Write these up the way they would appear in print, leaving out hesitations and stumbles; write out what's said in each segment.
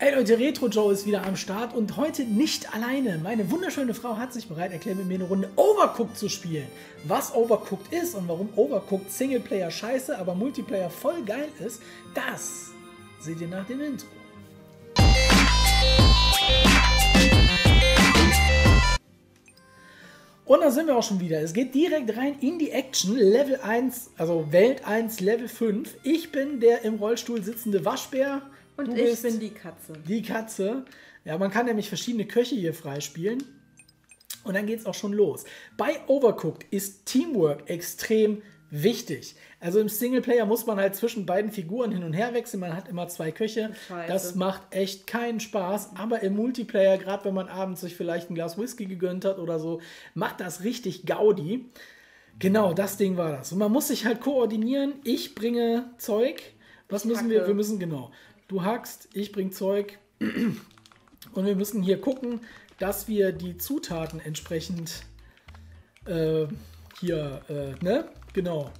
Hey Leute, Retro Joe ist wieder am Start und heute nicht alleine. Meine wunderschöne Frau hat sich bereit erklärt, mit mir eine Runde Overcooked zu spielen. Was Overcooked ist und warum Overcooked Singleplayer scheiße, aber Multiplayer voll geil ist, das seht ihr nach dem Intro. Und da sind wir auch schon wieder. Es geht direkt rein in die Action. Level 1, also Welt 1, Level 5. Ich bin der im Rollstuhl sitzende Waschbär. Und ich bin die Katze. Die Katze. Ja, man kann nämlich verschiedene Köche hier freispielen. Und dann geht es auch schon los. Bei Overcooked ist Teamwork extrem wichtig. Also im Singleplayer muss man halt zwischen beiden Figuren hin und her wechseln. Man hat immer zwei Köche. Scheiße. Das macht echt keinen Spaß. Aber im Multiplayer, gerade wenn man abends sich vielleicht ein Glas Whisky gegönnt hat oder so, macht das richtig Gaudi. Genau, das Ding war das. Und man muss sich halt koordinieren. Ich bringe Zeug. Was müssen wir? Wir müssen, genau. Du hackst, ich bring Zeug und wir müssen hier gucken, dass wir die Zutaten entsprechend ne? Genau.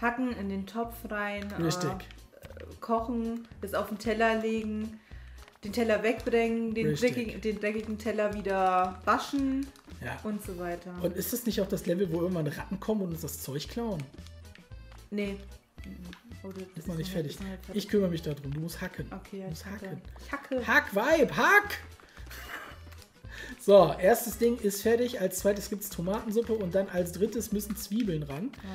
Hacken, in den Topf rein, richtig. Kochen, das auf den Teller legen, den Teller wegbringen, den dreckigen Teller wieder waschen, ja, und so weiter. Und ist das nicht auch das Level, wo irgendwann Ratten kommen und uns das Zeug klauen? Nee. Ist noch nicht fertig. Ich kümmere mich darum. Du musst hacken. Okay, ja, ich hacke. Hack, Weib, hack! So, erstes Ding ist fertig. Als zweites gibt es Tomatensuppe und dann als drittes müssen Zwiebeln ran. Ja.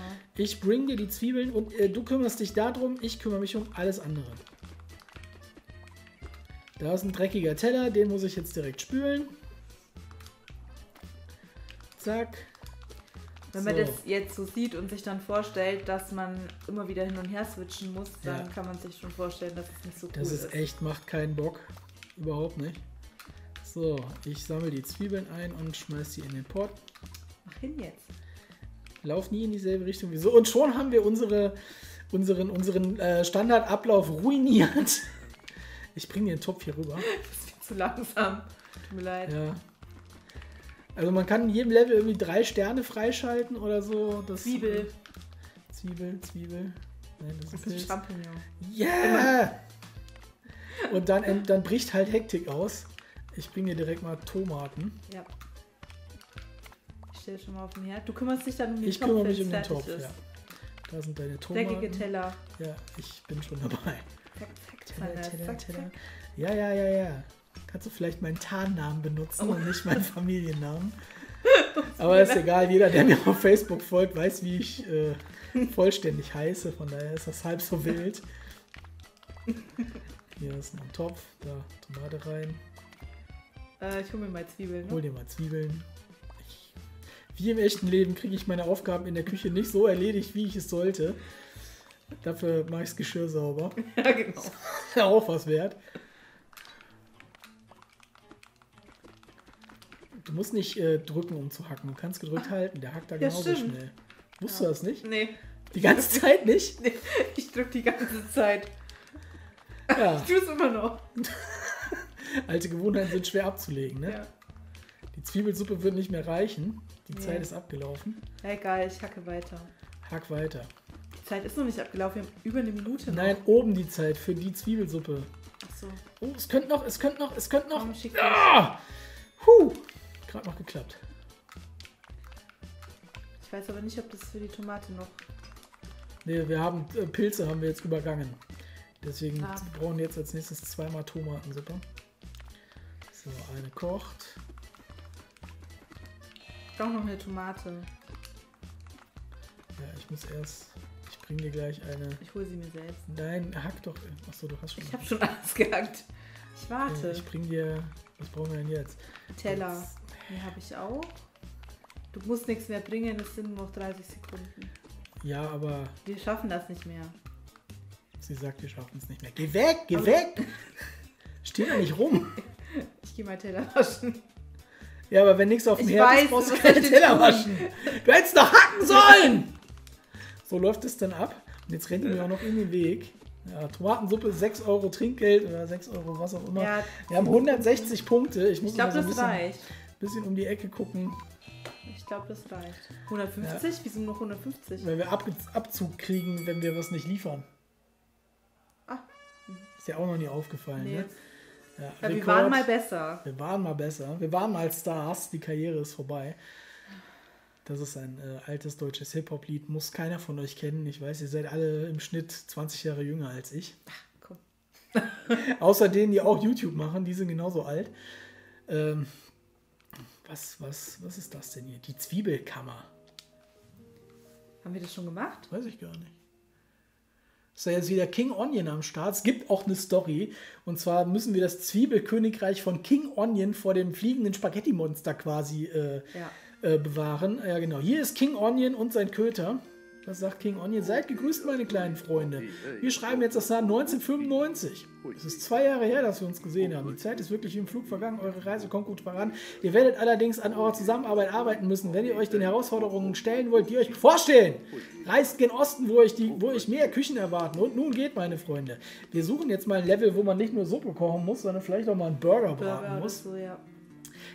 Ich bring dir die Zwiebeln und du kümmerst dich darum. Ich kümmere mich um alles andere. Da ist ein dreckiger Teller. Den muss ich jetzt direkt spülen. Zack. Wenn man das jetzt so sieht und sich dann vorstellt, dass man immer wieder hin und her switchen muss, dann kann man sich schon vorstellen, dass es nicht so cool ist. Das ist echt, macht keinen Bock. Überhaupt nicht. So, ich sammle die Zwiebeln ein und schmeiß sie in den Pot. Mach hin jetzt. Lauf nie in dieselbe Richtung wie so. Und schon haben wir unseren Standardablauf ruiniert. Ich bringe den Topf hier rüber. Das ist zu langsam. Tut mir leid. Ja. Also man kann in jedem Level irgendwie 3 Sterne freischalten oder so. Das Zwiebel. Nein, das ist ein Champignon. Yeah! Immer. Und dann bricht halt Hektik aus. Ich bringe dir direkt mal Tomaten. Ja. Ich stelle schon mal auf den Herd. Du kümmerst dich dann um den Topf. Ich kümmere mich um den Topf, ja. Da sind deine Tomaten. Dreckige Teller. Ja, ich bin schon dabei. Teller. Ja. Kannst du vielleicht meinen Tarnnamen benutzen und nicht meinen Familiennamen? Aber ist egal, jeder, der mir auf Facebook folgt, weiß, wie ich vollständig heiße. Von daher ist das halb so wild. Hier ist noch ein Topf, da Tomate rein. Ich hole mir mal Zwiebeln. Ne? Hol dir mal Zwiebeln. Wie im echten Leben kriege ich meine Aufgaben in der Küche nicht so erledigt, wie ich es sollte. Dafür mache ich das Geschirr sauber. Ja, genau. Ist auch was wert. Du musst nicht drücken, um zu hacken. Du kannst gedrückt halten. Der hackt da genauso schnell. Wusstest du das nicht? Nee. Die ganze Zeit nicht? Nee, ich drück die ganze Zeit. Ja. Ich tue es immer noch. Alte Gewohnheiten sind schwer abzulegen, ne? Ja. Die Zwiebelsuppe wird nicht mehr reichen. Die Zeit ist abgelaufen. Egal, ich hacke weiter. Hack weiter. Die Zeit ist noch nicht abgelaufen. Wir haben über eine Minute noch. Nein, oben die Zeit für die Zwiebelsuppe. Ach so. Oh, es könnte noch. Ah! Huh! Gerade noch geklappt. Ich weiß aber nicht, ob das für die Tomate noch... Ne, wir haben Pilze haben wir jetzt übergangen. Deswegen brauchen wir jetzt als nächstes 2-mal Tomatensuppe. So, eine kocht. Doch noch eine Tomate. Ja, ich muss erst... Ich bringe dir gleich eine... Ich hole sie mir selbst. Nein, hack doch... Achso, du hast schon... Ich habe schon alles gehackt. Ich warte. Ich bringe dir... Was brauchen wir denn jetzt? Teller. Jetzt, die habe ich auch. Du musst nichts mehr bringen, es sind nur noch 30 Sekunden. Ja, aber... Wir schaffen das nicht mehr. Sie sagt, wir schaffen es nicht mehr. Geh weg, geh weg! Steh da nicht rum! Ich gehe mal Teller waschen. Ja, aber wenn nichts auf dem Herd ist, brauchst du keine Teller waschen. Du hättest doch hacken sollen! So läuft es dann ab. Und jetzt rennt ihr mir auch noch in den Weg. Ja, Tomatensuppe, 6 Euro Trinkgeld oder 6 Euro was auch immer. Ja, wir haben 160 Punkte. Ich glaube, so das reicht. Ein bisschen um die Ecke gucken. Ich glaube, das reicht. 150? Ja. Wieso nur 150? Weil wir Abzug kriegen, wenn wir was nicht liefern. Ah. Ist ja auch noch nie aufgefallen. Nee. Ne? Ja, ja, wir waren mal besser. Wir waren mal besser. Wir waren mal Stars. Die Karriere ist vorbei. Das ist ein altes deutsches Hip-Hop-Lied. Muss keiner von euch kennen. Ich weiß, ihr seid alle im Schnitt 20 Jahre jünger als ich. Ach, komm. Außer denen, die auch YouTube machen. Die sind genauso alt. Was ist das denn hier? Die Zwiebelkammer. Haben wir das schon gemacht? Weiß ich gar nicht. Ist da jetzt wieder King Onion am Start. Es gibt auch eine Story. Und zwar müssen wir das Zwiebelkönigreich von King Onion vor dem fliegenden Spaghetti-Monster quasi bewahren. Ja, genau. Hier ist King Onion und sein Köter. Das sagt King Onion. Seid gegrüßt, meine kleinen Freunde. Wir schreiben jetzt das Jahr 1995. Es ist 2 Jahre her, dass wir uns gesehen haben. Die Zeit ist wirklich wie im Flug vergangen. Eure Reise kommt gut voran. Ihr werdet allerdings an eurer Zusammenarbeit arbeiten müssen, wenn ihr euch den Herausforderungen stellen wollt, die euch bevorstehen. Reist gen Osten, wo euch mehr Küchen erwarten. Und nun geht, meine Freunde. Wir suchen jetzt mal ein Level, wo man nicht nur Suppe kochen muss, sondern vielleicht auch mal einen Burger braten muss. So, ja.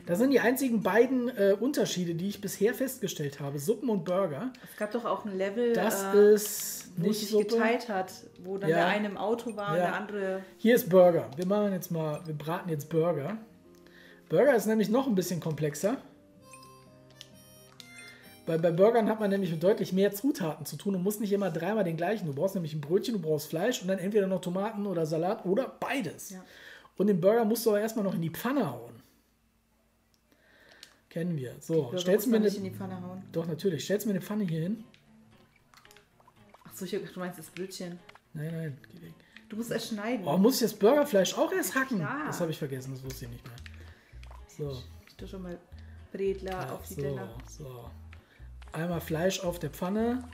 Das sind die einzigen beiden Unterschiede, die ich bisher festgestellt habe. Suppen und Burger. Es gab doch auch ein Level, das ist nicht wo sich Suppe geteilt hat, wo dann der eine im Auto war und der andere... Hier ist Burger. Wir braten jetzt Burger. Burger ist nämlich noch ein bisschen komplexer. Bei Burgern hat man nämlich mit deutlich mehr Zutaten zu tun und muss nicht immer dreimal den gleichen. Du brauchst nämlich ein Brötchen, du brauchst Fleisch und dann entweder noch Tomaten oder Salat oder beides. Ja. Und den Burger musst du aber erstmal noch in die Pfanne hauen. Kennen wir. So, stellst du mir nicht in die Pfanne hauen? Doch, natürlich. Stellst du mir eine Pfanne hier hin? Achso, ich dachte, du meinst das Brötchen. Nein, nein. Geh weg. Du musst es schneiden. Oh, muss ich das Burgerfleisch auch erst hacken? Ja. Das habe ich vergessen, das wusste ich nicht mehr. So. Ich tue schon mal Bredler auf die Teller. So. Einmal Fleisch auf der Pfanne.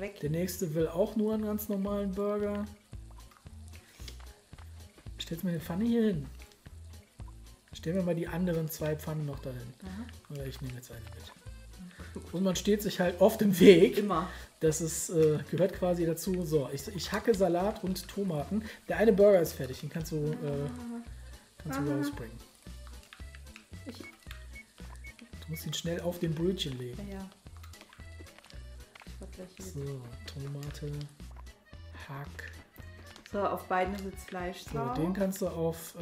Weg. Der nächste will auch nur einen ganz normalen Burger. Stellst du mir eine Pfanne hier hin? Stellen wir mal die anderen 2 Pfannen noch dahin. Aha. Ich nehme jetzt eine mit. Und man steht sich halt oft im Weg. Immer. Das ist, gehört quasi dazu. So, ich hacke Salat und Tomaten. Der eine Burger ist fertig. Den kannst du, rausbringen. Du musst ihn schnell auf dem Brötchen legen. Ja. So, Tomate, Hack. So, auf beiden ist jetzt Fleisch drauf. So, den kannst du auf...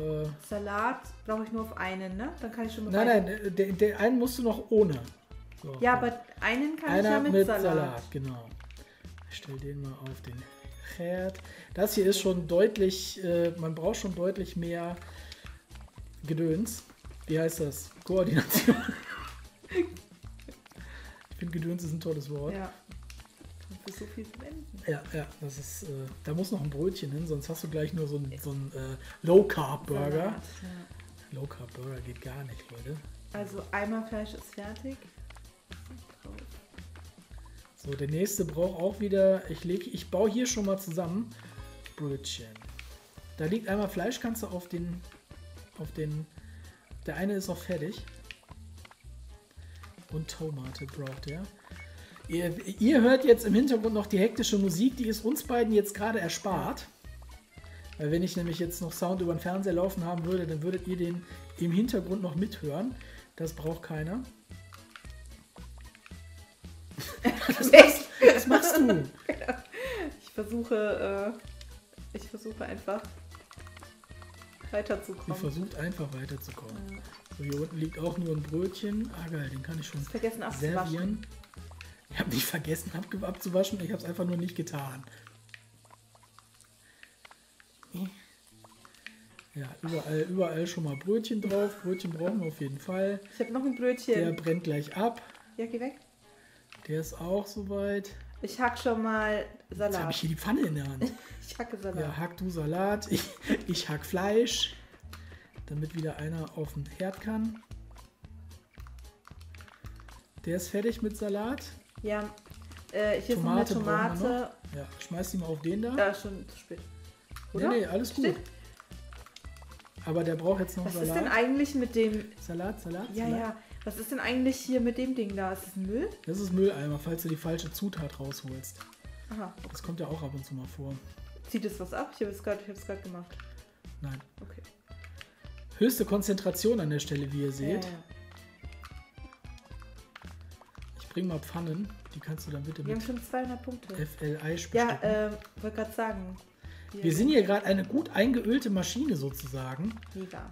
Salat brauche ich nur auf einen, ne? Dann kann ich schon mal... Nein, den einen musst du noch ohne. So, ja, aber einen kann ich ja mit Salat. Genau. Ich stelle den mal auf den Herd. Das hier ist schon deutlich... man braucht schon deutlich mehr Gedöns. Wie heißt das? Koordination. Ich finde, Gedöns ist ein tolles Wort. Ja. Für so viel verwenden. Ja, das ist, da muss noch ein Brötchen hin, sonst hast du gleich nur so einen Low-Carb-Burger. Ja. Low-Carb-Burger geht gar nicht, Leute. Also einmal Fleisch ist fertig. So, der nächste braucht auch wieder, ich baue hier schon mal zusammen Brötchen. Da liegt einmal Fleisch, kannst du der eine ist auch fertig. Und Tomate braucht der. Ihr hört jetzt im Hintergrund noch die hektische Musik, die ist uns beiden jetzt gerade erspart. Weil wenn ich nämlich jetzt noch Sound über den Fernseher laufen haben würde, dann würdet ihr den im Hintergrund noch mithören. Das braucht keiner. Was machst du? Ich versuche einfach weiterzukommen. Sie versucht einfach weiterzukommen. Ja. So, hier unten liegt auch nur ein Brötchen. Ah geil, den kann ich schon servieren. Ich habe nicht vergessen abzuwaschen, ich habe es einfach nur nicht getan. Ja, überall schon mal Brötchen drauf. Brötchen brauchen wir auf jeden Fall. Ich habe noch ein Brötchen. Der brennt gleich ab. Ja, geh weg. Der ist auch soweit. Ich hack schon mal Salat. Jetzt habe ich hier die Pfanne in der Hand. Ich hacke Salat. Ja, hack du Salat. Ich hack Fleisch, damit wieder einer auf den Herd kann. Der ist fertig mit Salat. Ja, hier ist noch eine Tomate. Ja, schmeiß die mal auf den da. Ja, schon zu spät. Oder? Nee, alles gut. Aber der braucht jetzt noch Salat. Was ist denn eigentlich mit dem... Salat? Ja, ja. Was ist denn eigentlich hier mit dem Ding da? Ist das Müll? Das ist Mülleimer, falls du die falsche Zutat rausholst. Aha. Okay. Das kommt ja auch ab und zu mal vor. Zieht es was ab? Ich habe es gerade gemacht. Nein. Okay. Höchste Konzentration an der Stelle, wie ihr seht. Ja. Bring mal Pfannen, die kannst du dann bitte mit. Wir haben schon 200 Punkte. FLI-Spielstücken. Ja, wollte gerade sagen. Wir sind hier gerade eine gut eingeölte Maschine sozusagen. Mega.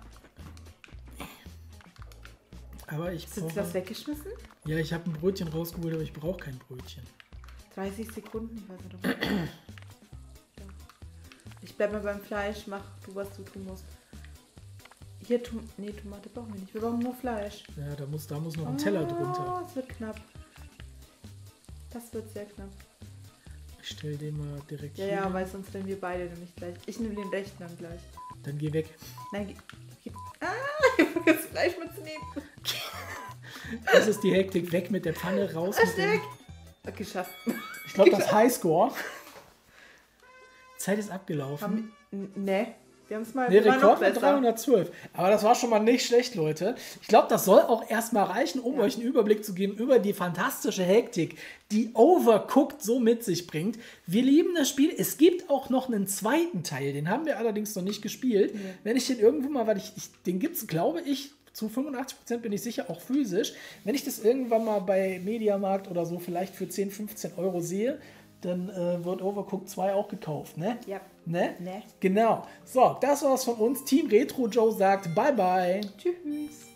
Aber ich brauche... Hast du das weggeschmissen? Ja, ich habe ein Brötchen rausgeholt, aber ich brauche kein Brötchen. 30 Sekunden, ich weiß nicht. Ich bleibe mal beim Fleisch, mach du, was du tun musst. Hier, nee, Tomate brauchen wir nicht, wir brauchen nur Fleisch. Ja, da muss noch ein Teller drunter. Das wird knapp. Das wird sehr knapp. Ich stelle den mal direkt hier. Ja, weil sonst rennen wir beide nämlich gleich. Ich nehme den rechten dann gleich. Dann geh weg. Nein, geh. Ich hab das Fleisch mitzunehmen. Das ist die Hektik. Weg mit der Pfanne, raus mit dem... Okay, schafft. Ich glaube, das Highscore. Zeit ist abgelaufen. Ne, wir haben es mal... Ne, Rekord mit 312. Aber das war schon mal nicht schlecht, Leute. Ich glaube, das soll auch erstmal reichen, um euch einen Überblick zu geben über die fantastische Hektik, die Overcooked so mit sich bringt. Wir lieben das Spiel. Es gibt auch noch einen zweiten Teil. Den haben wir allerdings noch nicht gespielt. Ja. Wenn ich den irgendwo mal... weil den gibt es, glaube ich... Zu 85% bin ich sicher, auch physisch. Wenn ich das irgendwann mal bei Mediamarkt oder so vielleicht für 10, 15 Euro sehe, dann wird Overcooked 2 auch gekauft, ne? Ja. Ne? Ne. Genau. So, das war's von uns. Team Retro Joe sagt Bye-Bye. Tschüss.